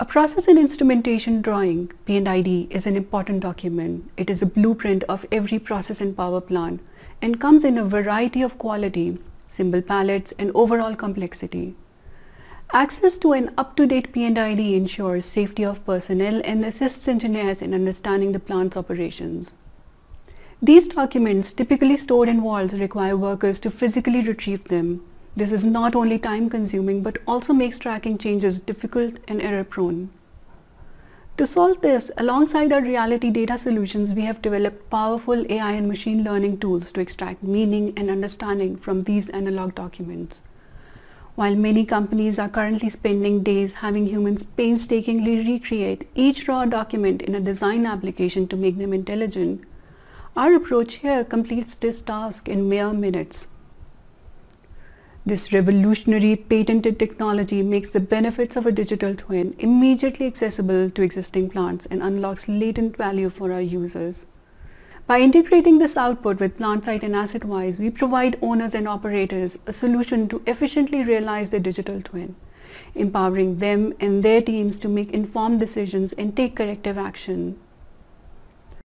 A process and instrumentation drawing, P&ID, is an important document. It is a blueprint of every process in power plant and comes in a variety of quality, symbol palettes, and overall complexity. Access to an up-to-date P&ID ensures safety of personnel and assists engineers in understanding the plant's operations. These documents, typically stored in vaults, require workers to physically retrieve them. This is not only time-consuming but also makes tracking changes difficult and error-prone. To solve this, alongside our reality data solutions, we have developed powerful AI and machine learning tools to extract meaning and understanding from these analog documents. While many companies are currently spending days having humans painstakingly recreate each raw document in a design application to make them intelligent, our approach here completes this task in mere minutes. This revolutionary patented technology makes the benefits of a digital twin immediately accessible to existing plants and unlocks latent value for our users. By integrating this output with PlantSight and AssetWise, we provide owners and operators a solution to efficiently realize the digital twin, empowering them and their teams to make informed decisions and take corrective action.